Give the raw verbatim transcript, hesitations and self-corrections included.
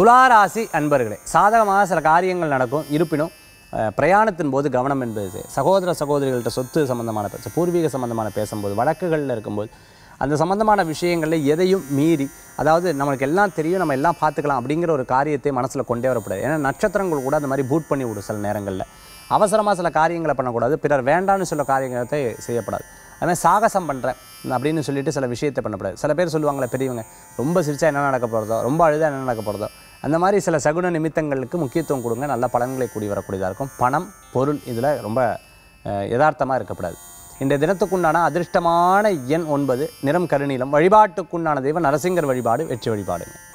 துளாராசி அன்பர்களே, சாதகமாக சில காரியங்கள் நடக்கும். இருப்பினும் பிரயாணத்தின் போது கவனம் என்பது, சகோதர சகோதரிகள்கிட்ட சொத்து சம்பந்தமான பேச, பூர்வீக சம்பந்தமான பேசும்போது, வழக்குகளில் இருக்கும்போது, அந்த சம்பந்தமான விஷயங்களில் எதையும் மீறி, அதாவது நமக்கு எல்லாம் தெரியும், நம்ம எல்லாம் பார்த்துக்கலாம் அப்படிங்கிற ஒரு காரியத்தை மனசில் கொண்டே வரக்கூடாது. ஏன்னா நட்சத்திரங்கள் கூட அந்த மாதிரி பூட் பண்ணி விடும். சில நேரங்களில் அவசரமாக சில காரியங்களை பண்ணக்கூடாது, பிறர் வேண்டான்னு சொல்ல காரியத்தை செய்யப்படாது. அதுமாதிரி சாகசம் பண்ணுறேன் அப்படின்னு சொல்லிட்டு சில விஷயத்தை பண்ணக்கூடாது. சில பேர் சொல்லுவாங்களே பெரியவங்க, ரொம்ப சிரிச்சா என்ன நடக்க போகிறதோ, ரொம்ப அழுதா என்ன நடக்க போகிறதோ, அந்த மாதிரி சில சகுன நிமித்தங்களுக்கு முக்கியத்துவம் கொடுங்க. நல்ல பலன்களை கூடி வரக்கூடியதாக இருக்கும். பணம் பொருள் இதில் ரொம்ப யதார்த்தமாக இருக்கக்கூடாது. இன்றைய தினத்துக்குண்டான அதிர்ஷ்டமான எண் ஒன்பது, நிறம் கருநீலம். வழிபாட்டுக்குண்டான தெய்வம் நரசிங்கர் வழிபாடு, வெற்றி வழிபாடுங்க.